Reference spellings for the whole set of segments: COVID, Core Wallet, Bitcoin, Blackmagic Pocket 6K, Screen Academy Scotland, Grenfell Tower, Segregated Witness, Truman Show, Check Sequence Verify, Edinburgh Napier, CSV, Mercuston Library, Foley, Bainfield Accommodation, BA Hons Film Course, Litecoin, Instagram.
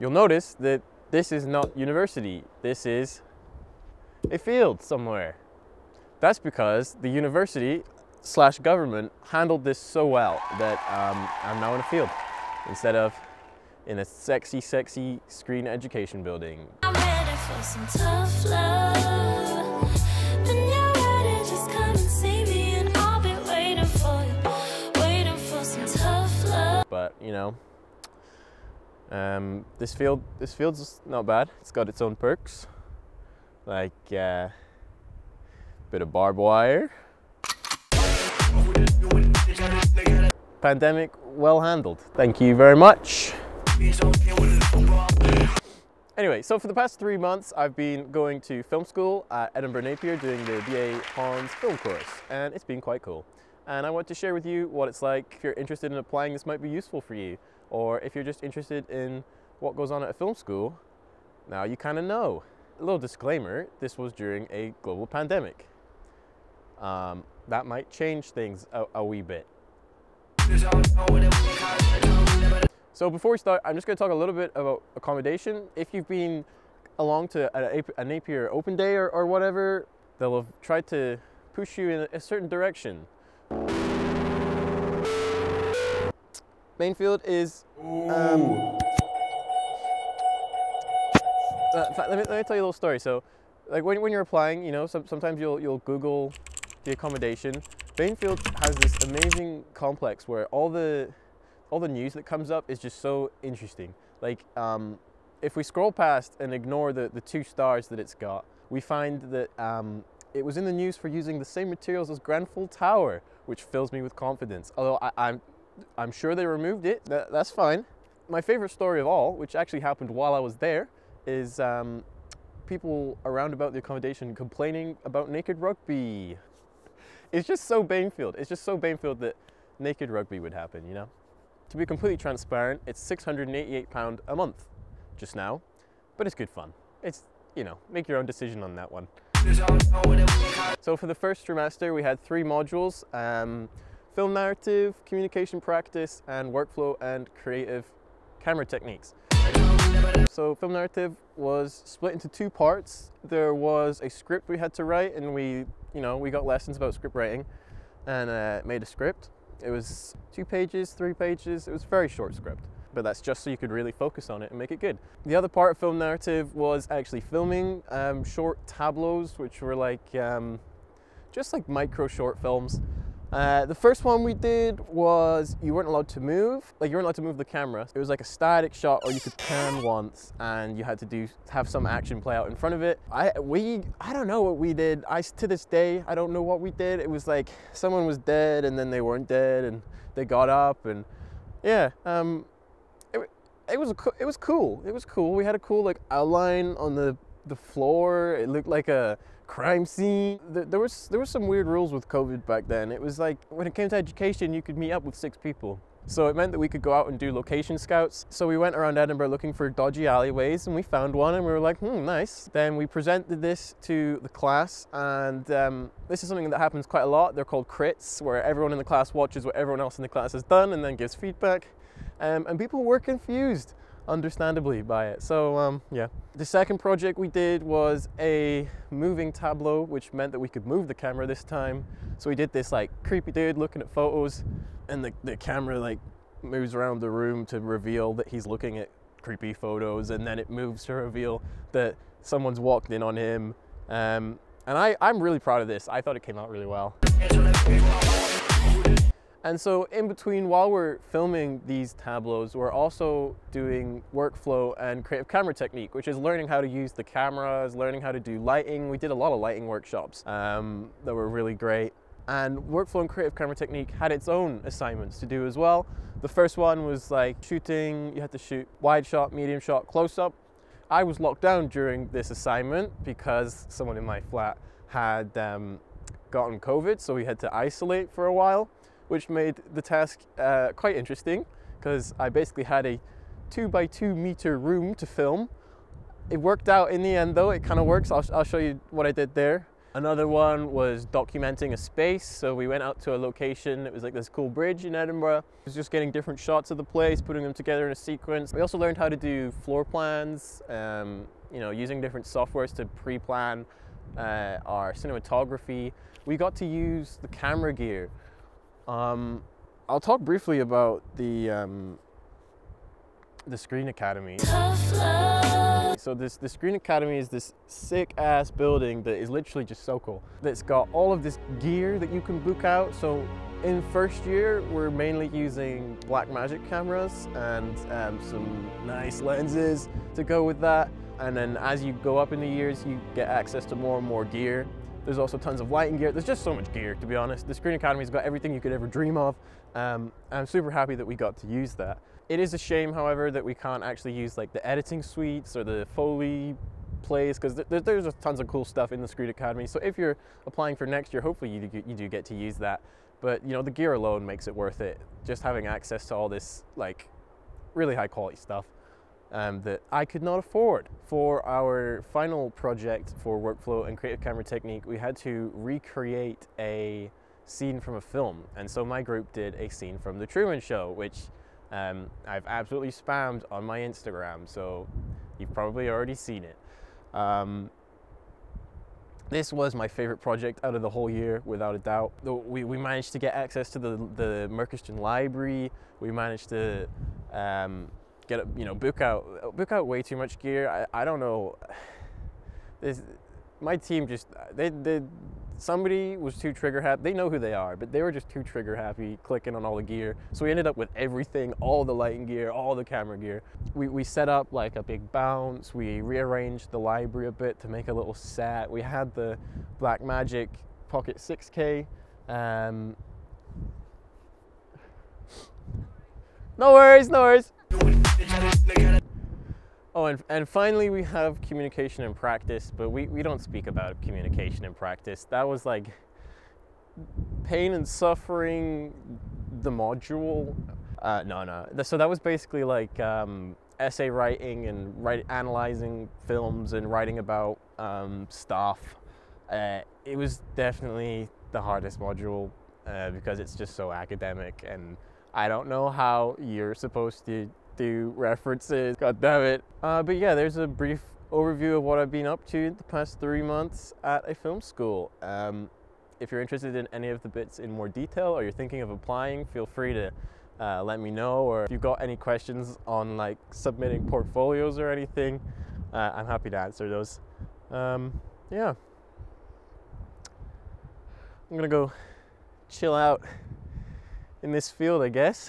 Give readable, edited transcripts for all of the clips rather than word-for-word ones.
You'll notice that this is not university. This is a field somewhere. That's because the university / government handled this so well that I'm now in a field instead of in a sexy, sexy screen education building. I'm ready for some tough love. When you're ready, just come and see me and I'll be waiting for you, waiting for some tough love. But you know, this field's not bad. It's got its own perks, like a bit of barbed wire. Pandemic well handled. Thank you very much. Anyway, so for the past 3 months, I've been going to film school at Edinburgh Napier doing the BA Hons Film Course, and it's been quite cool. And I want to share with you what it's like. If you're interested in applying, this might be useful for you. Or if you're just interested in what goes on at a film school, now you kind of know. A little disclaimer, this was during a global pandemic. That might change things a wee bit. So before we start, I'm just going to talk a little bit about accommodation. If you've been along to a Napier open day or whatever, they'll have tried to push you in a certain direction. Bainfield is... let me tell you a little story. So, like when you're applying, you know, sometimes you'll Google the accommodation. Bainfield has this amazing complex where all the news that comes up is just so interesting. Like if we scroll past and ignore the 2 stars that it's got, we find that it was in the news for using the same materials as Grenfell Tower, which fills me with confidence. Although I'm sure they removed it. That's fine. My favorite story of all, which actually happened while I was there, is people around about the accommodation complaining about naked rugby. It's just so Bainfield. It's just so Bainfield that naked rugby would happen, you know? To be completely transparent, it's £688 a month just now, but it's good fun. It's, you know, make your own decision on that one. So for the first trimester, we had 3 modules, film narrative, communication practice, and workflow and creative camera techniques. So film narrative was split into 2 parts. There was a script we had to write, and we got lessons about script writing and made a script. It was 2 pages, 3 pages. It was a very short script, but that's just so you could really focus on it and make it good. The other part of film narrative was actually filming short tableaus, which were like, just like micro short films. The first one we did was you weren't allowed to move the camera. It was like a static shot, or you could pan once and you had to have some action play out in front of it. I don't know what we did. To this day, I don't know what we did. It was like someone was dead and then they weren't dead and they got up, and yeah, it was cool. It was cool. We had a cool like outline on the floor. It looked like a crime scene. There was some weird rules with COVID back then. It was like, when it came to education, you could meet up with 6 people. So it meant that we could go out and do location scouts. So we went around Edinburgh looking for dodgy alleyways, and we found one and we were like, nice. Then we presented this to the class, and this is something that happens quite a lot. They're called crits, where everyone in the class watches what everyone else in the class has done and then gives feedback. And people were confused, understandably, by it. So yeah. The second project we did was a moving tableau, which meant that we could move the camera this time. So we did this like creepy dude looking at photos, and the camera like moves around the room to reveal that he's looking at creepy photos, and then it moves to reveal that someone's walked in on him. And I'm really proud of this. I thought it came out really well. And so in between, while we're filming these tableaus, we're also doing workflow and creative camera technique, which is learning how to use the cameras, learning how to do lighting. We did a lot of lighting workshops that were really great. And workflow and creative camera technique had its own assignments to do as well. The first one was like shooting. You had to shoot wide shot, medium shot, close up. I was locked down during this assignment because someone in my flat had gotten COVID, so we had to isolate for a while, which made the task quite interesting, because I basically had a 2 by 2 meter room to film. It worked out in the end though, it kind of works. I'll show you what I did there. Another one was documenting a space. So we went out to a location. It was like this cool bridge in Edinburgh. It was just getting different shots of the place, putting them together in a sequence. We also learned how to do floor plans, you know, using different softwares to pre-plan our cinematography. We got to use the camera gear. I'll talk briefly about the Screen Academy. So the Screen Academy is this sick ass building that is literally just so cool. That's got all of this gear that you can book out. So in first year, we're mainly using Blackmagic cameras and some nice lenses to go with that. And then as you go up in the years, you get access to more and more gear. There's also tons of lighting gear. There's just so much gear, to be honest. The Screen Academy's got everything you could ever dream of. I'm super happy that we got to use that. It is a shame, however, that we can't actually use like the editing suites or the Foley plays, because there's just tons of cool stuff in the Screen Academy. So if you're applying for next year, hopefully you do get to use that. But you know, the gear alone makes it worth it. Just having access to all this like really high quality stuff that I could not afford. For our final project for workflow and creative camera technique, we had to recreate a scene from a film. And so my group did a scene from The Truman Show, which I've absolutely spammed on my Instagram, so you've probably already seen it. This was my favorite project out of the whole year, without a doubt. We managed to get access to the Mercuston Library. We managed to get a, you know, book out way too much gear. I don't know. My team just somebody was too trigger happy. They know who they are, but they were just too trigger happy clicking on all the gear. So we ended up with everything, all the lighting gear, all the camera gear. We set up like a big bounce. We rearranged the library a bit to make a little set. We had the Blackmagic Pocket 6K. No worries, no worries. Oh, and finally we have communication and practice, but we don't speak about communication and practice. That was like pain and suffering, the module. So that was basically like essay writing and analyzing films and writing about stuff. It was definitely the hardest module because it's just so academic, and I don't know how you're supposed to do references, god damn it. But yeah, there's a brief overview of what I've been up to the past 3 months at a film school. If you're interested in any of the bits in more detail, or you're thinking of applying, feel free to let me know, or if you've got any questions on like submitting portfolios or anything, I'm happy to answer those. Yeah, I'm gonna go chill out in this field, I guess.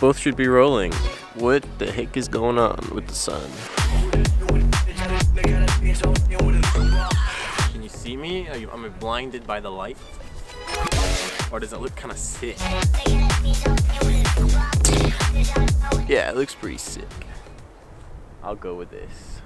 Both should be rolling. What the heck is going on with the sun? Can you see me? Am I blinded by the light? Or does it look kind of sick? Yeah, it looks pretty sick. I'll go with this.